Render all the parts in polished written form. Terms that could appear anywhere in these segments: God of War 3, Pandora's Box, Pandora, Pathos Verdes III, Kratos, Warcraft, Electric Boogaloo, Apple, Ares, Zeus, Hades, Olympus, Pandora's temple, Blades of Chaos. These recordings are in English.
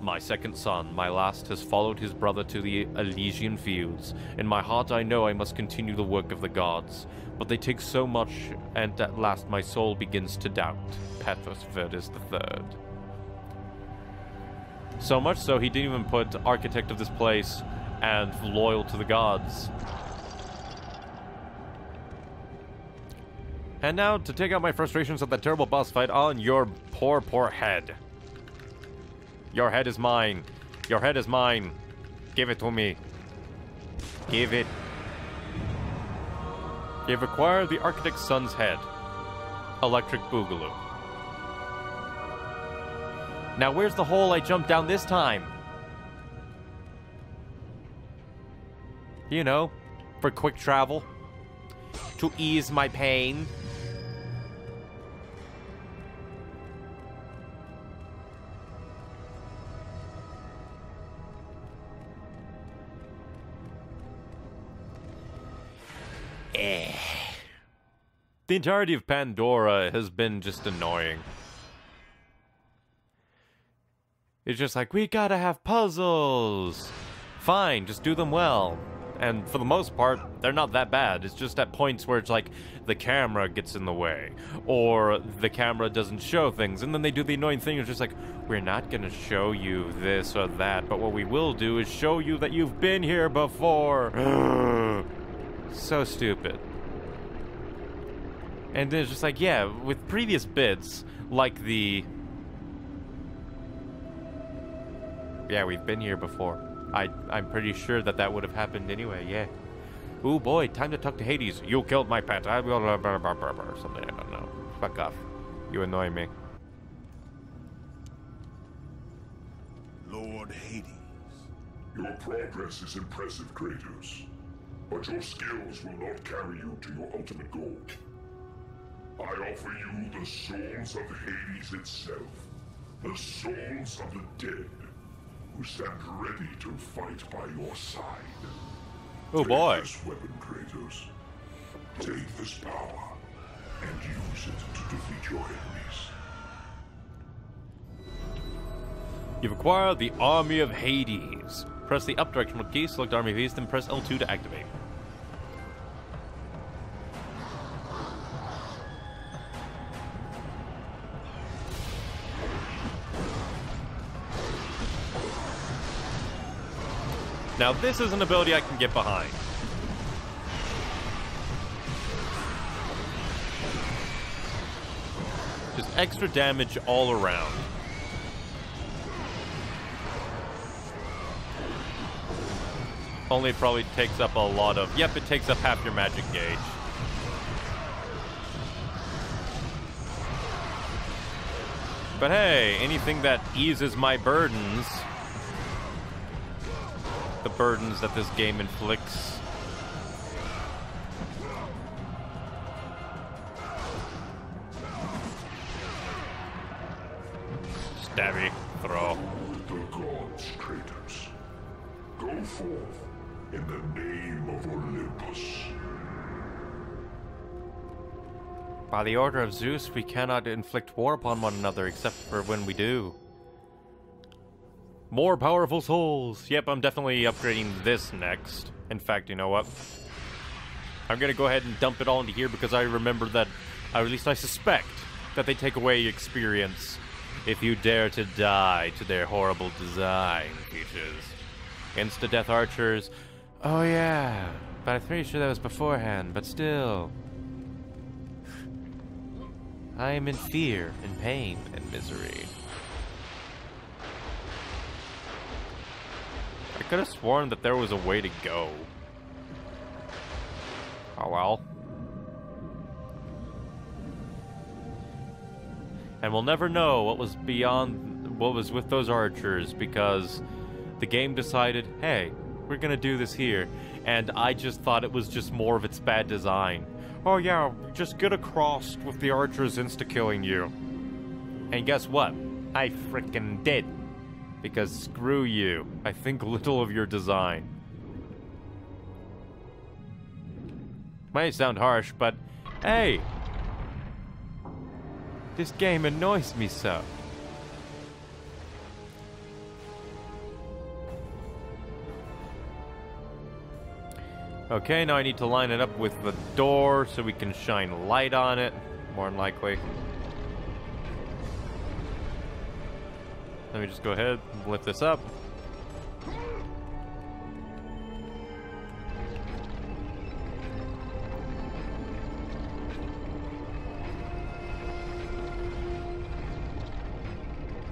My second son, my last, has followed his brother to the Elysian fields. In my heart I know I must continue the work of the gods, but they take so much, and at last my soul begins to doubt. Pathos Verdes III. So much so, he didn't even put architect of this place and loyal to the gods. And now, to take out my frustrations of that terrible boss fight on your poor, poor head. Your head is mine. Your head is mine. Give it to me. Give it. You've acquired the architect's son's head. Electric Boogaloo. Now where's the hole I jumped down this time? You know, for quick travel. To ease my pain. The entirety of Pandora has been just annoying. It's just like, we gotta have puzzles. Fine, just do them well. And for the most part, they're not that bad. It's just at points where it's like, the camera gets in the way. Or the camera doesn't show things. And then they do the annoying thing. It's just like, we're not gonna show you this or that. But what we will do is show you that you've been here before. So stupid. And then it's just like, yeah, with previous bits, like the... Yeah, we've been here before. I'm pretty sure that that would have happened anyway, yeah. Ooh boy, time to talk to Hades. You killed my pet. I will... Or something, I don't know. Fuck off. You annoy me. Lord Hades. Your progress is impressive, Kratos. But your skills will not carry you to your ultimate goal. I offer you the souls of Hades itself, the souls of the dead, who stand ready to fight by your side. Oh boy. Take this weapon, Kratos. Take this power, and use it to defeat your enemies. You've acquired the Army of Hades. Press the up directional key, select Army of Hades, then press L2 to activate. Now this is an ability I can get behind. Just extra damage all around. Only probably takes up a lot of... Yep, it takes up half your magic gauge. But hey, anything that eases my burdens... The burdens that this game inflicts. Stabby, throw. The gods, Kratos, go forth in the name of Olympus. By the order of Zeus, we cannot inflict war upon one another except for when we do. More powerful souls. Yep, I'm definitely upgrading this next. In fact, you know what? I'm gonna go ahead and dump it all into here because I remember that, or at least I suspect, that they take away experience if you dare to die to their horrible design features. Insta-death archers. Oh yeah, but I'm pretty sure that was beforehand, but still. I am in fear and pain and misery. I could have sworn that there was a way to go. Oh well. And we'll never know what was beyond, what was with those archers, because the game decided, hey, we're gonna do this here. And I just thought it was just more of its bad design. Oh yeah, just get across with the archers insta-killing you. And guess what? I frickin' did. Because screw you. I think little of your design. Might sound harsh, but hey! This game annoys me so. Okay, now I need to line it up with the door so we can shine light on it, more than likely. Let me just go ahead and lift this up.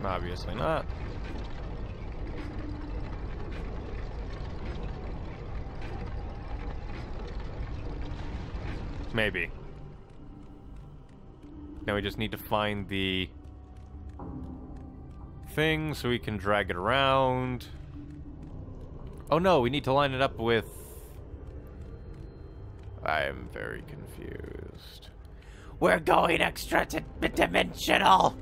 Obviously not. Maybe. Now we just need to find the thing so we can drag it around. Oh no, we need to line it up with... I am very confused. We're going extra-dimensional!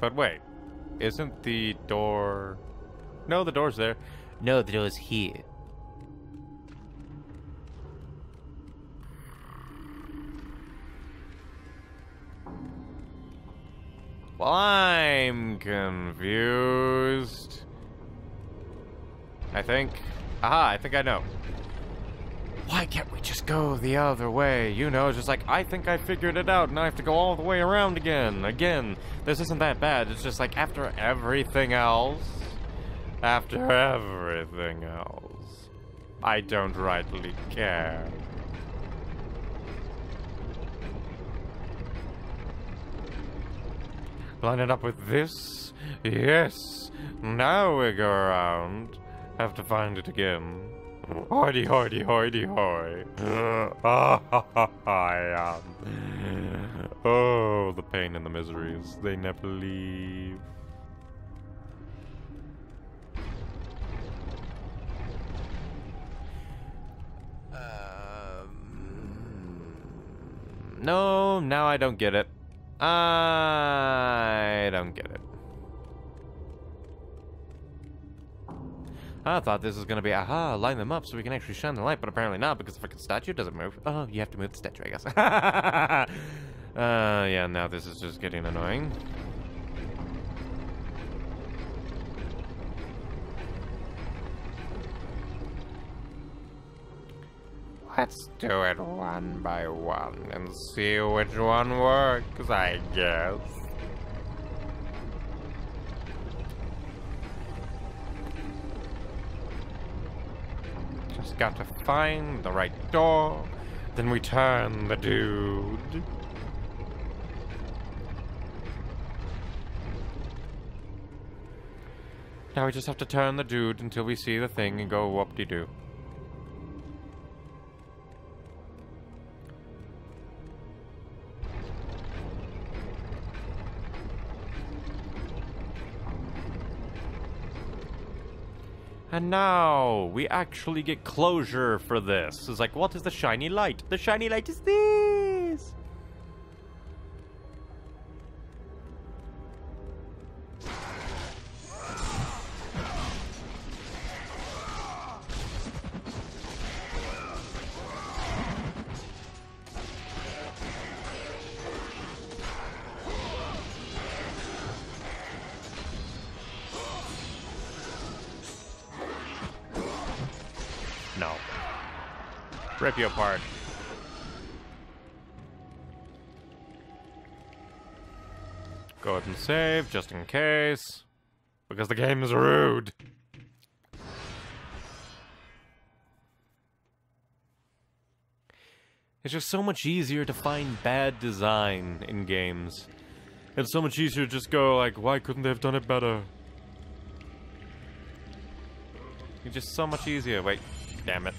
But wait, isn't the door... No, the door's there. No, the door's here. Well, I'm confused. I think... Aha, I think I know. Why can't we just go the other way? You know, just like, I think I figured it out, and I have to go all the way around again. This isn't that bad. It's just like, after everything else... After everything else... I don't rightly care. Line it up with this? Yes! Now we go around. Have to find it again. Hoity, hoity, hoity, hoy. I am. Oh, the pain and the miseries. They never leave. No, now I don't get it. I don't get it. I thought this was going to be, aha, line them up so we can actually shine the light, but apparently not, because the freaking statue doesn't move. Oh, you have to move the statue, I guess. Yeah, now this is just getting annoying. Let's do it one by one and see which one works, I guess. Just got to find the right door, then we turn the dude. Now we just have to turn the dude until we see the thing and go whoop-de-doo. And now we actually get closure for this. It's like, what is the shiny light? The shiny light is this. Rip you apart. Go ahead and save, just in case. Because the game is rude. It's just so much easier to find bad design in games. It's so much easier to just go like, why couldn't they have done it better? It's just so much easier. Wait, damn it.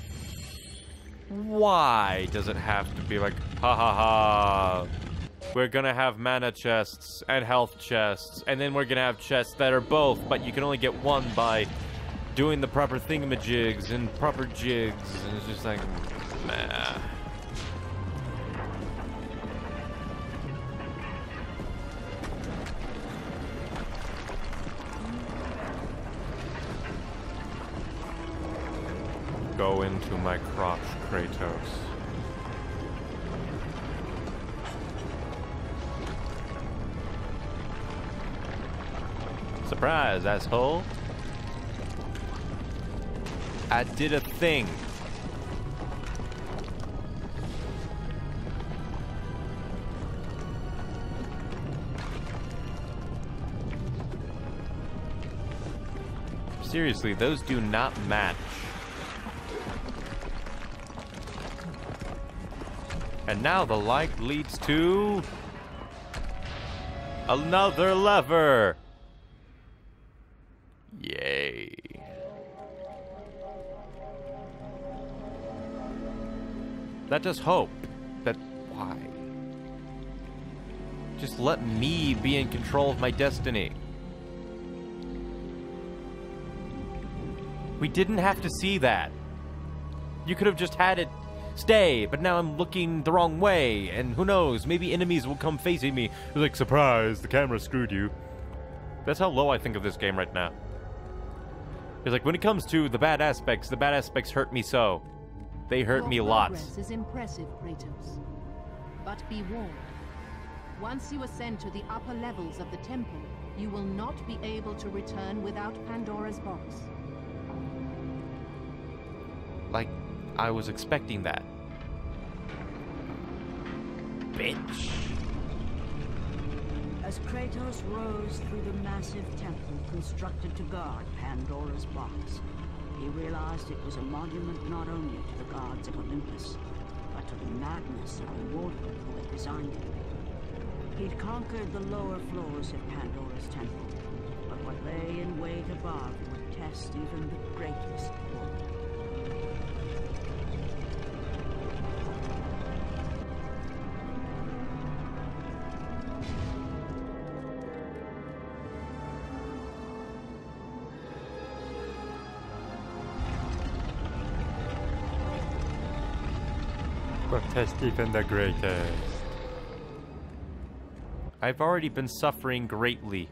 Why does it have to be like, ha ha ha, we're gonna have mana chests and health chests, and then we're gonna have chests that are both, but you can only get one by doing the proper thingamajigs and proper jigs, and it's just like, meh. go into my crotch, Kratos. Surprise, asshole. I did a thing. Seriously, those do not match. And now the light leads to another lever. Yay. Let us hope that... Why? Just let me be in control of my destiny. We didn't have to see that. You could have just had it stay, but now I'm looking the wrong way, and who knows, maybe enemies will come facing me. It's like, surprise, the camera screwed you. That's how low I think of this game right now. It's like, when it comes to the bad aspects hurt me so. They hurt me lots. Your progress is impressive, Kratos. But be warned. Once you ascend to the upper levels of the temple, you will not be able to return without Pandora's Box. Like, I was expecting that. Bitch. As Kratos rose through the massive temple constructed to guard Pandora's Box, he realized it was a monument not only to the gods of Olympus, but to the madness of the warlord who had designed it. He'd conquered the lower floors of Pandora's temple, but what lay in wait above would test even the greatest warlord. Test even the greatest. I've already been suffering greatly.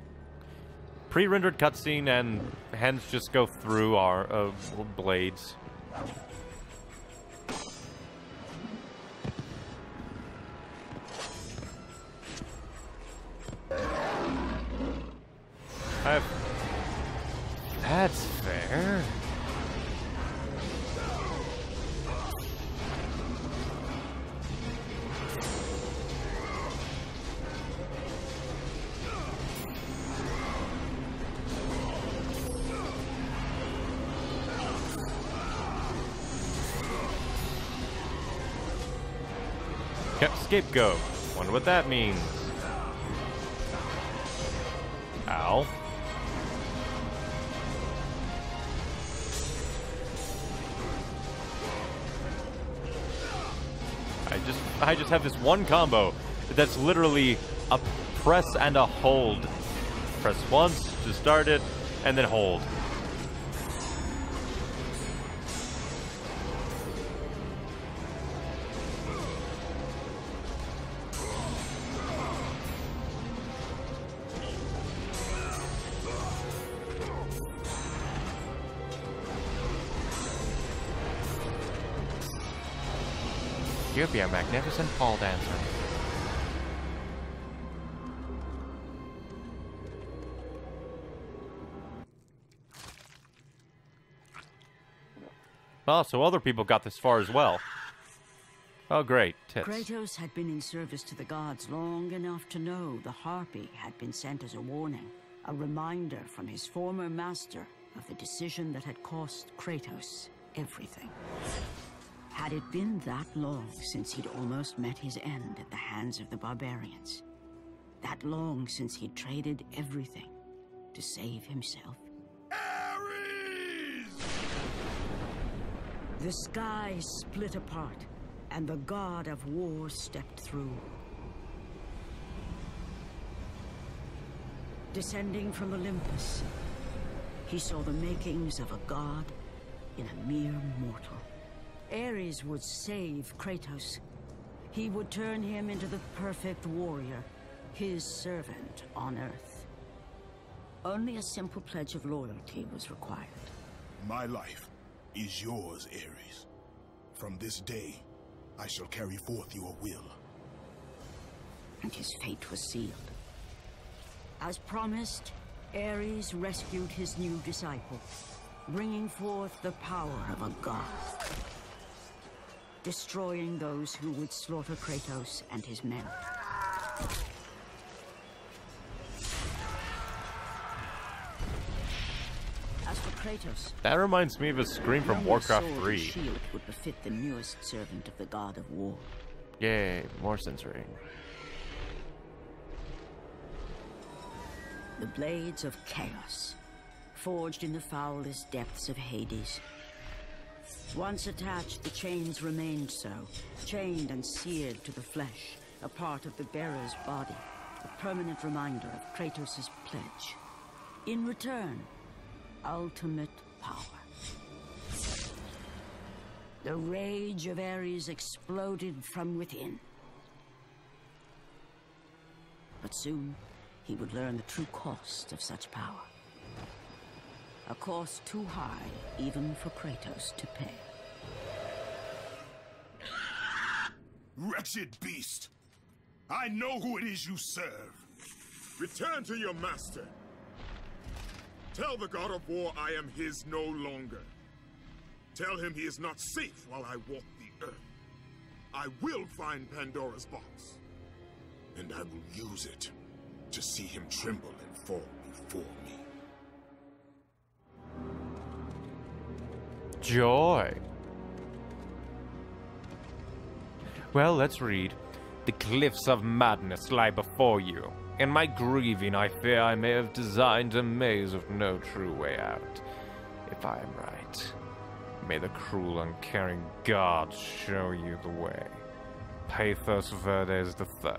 Pre-rendered cutscene and hands just go through our blades. That's fair. Scapegoat. Wonder what that means. Ow. I just have this one combo that's literally a press and a hold. Press once to start it, and then hold. You'll be a magnificent pole dancer. Oh, so other people got this far as well. Oh, great. Tits. Kratos had been in service to the gods long enough to know the harpy had been sent as a warning, a reminder from his former master of the decision that had cost Kratos everything. Had it been that long since he'd almost met his end at the hands of the barbarians? That long since he'd traded everything to save himself? Ares! The sky split apart, and the god of war stepped through. Descending from Olympus, he saw the makings of a god in a mere mortal. Ares would save Kratos. He would turn him into the perfect warrior, his servant on Earth. Only a simple pledge of loyalty was required. My life is yours, Ares. From this day, I shall carry forth your will. And his fate was sealed. As promised, Ares rescued his new disciple, bringing forth the power of a god, destroying those who would slaughter Kratos and his men. As for Kratos, that reminds me of a scream from Warcraft 3. Shield would befit the newest servant of the God of War. Yay, more censoring. The Blades of Chaos, forged in the foulest depths of Hades. Once attached, the chains remained so, chained and seared to the flesh, a part of the bearer's body, a permanent reminder of Kratos' pledge. In return, ultimate power. The rage of Ares exploded from within. But soon, he would learn the true cost of such power. A cost too high, even for Kratos to pay. Wretched beast! I know who it is you serve. Return to your master. Tell the God of War I am his no longer. Tell him he is not safe while I walk the earth. I will find Pandora's box. And I will use it to see him tremble and fall before me. Joy. Well, let's read. The cliffs of madness lie before you. In my grieving, I fear I may have designed a maze of no true way out. If I am right, may the cruel, uncaring God show you the way. Pathos Verdes III.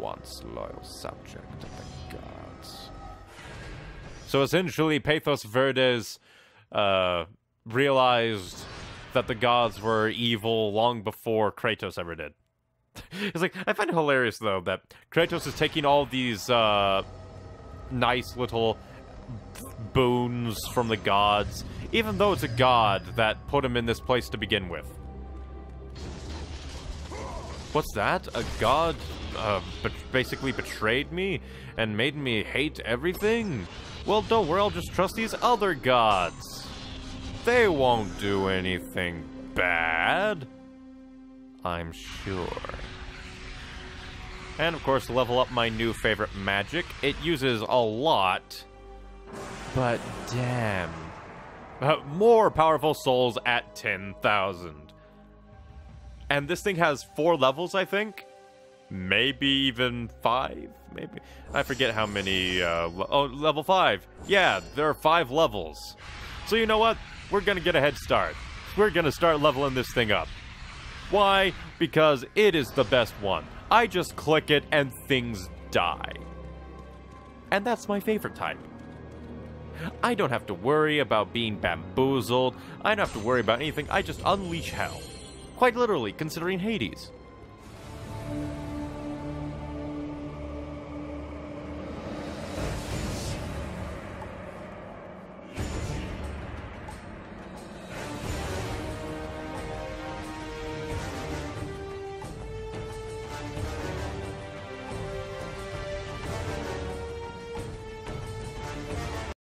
Once loyal subject of the gods. So essentially, Pathos Verdes realized that the gods were evil long before Kratos ever did. It's like, I find it hilarious though that Kratos is taking all these nice little boons from the gods, even though it's a god that put him in this place to begin with. What's that? A god basically betrayed me and made me hate everything? Well, don't worry, I'll just trust these other gods. They won't do anything bad, I'm sure. And of course, level up my new favorite magic. It uses a lot, but damn. More powerful souls at 10,000. And this thing has 4 levels, I think. Maybe even 5, maybe. I forget how many, oh, level 5. Yeah, there are 5 levels. So you know what? We're gonna get a head start. We're gonna start leveling this thing up. Why? Because it is the best one. I just click it and things die. And that's my favorite type. I don't have to worry about being bamboozled. I don't have to worry about anything. I just unleash hell. Quite literally, considering Hades.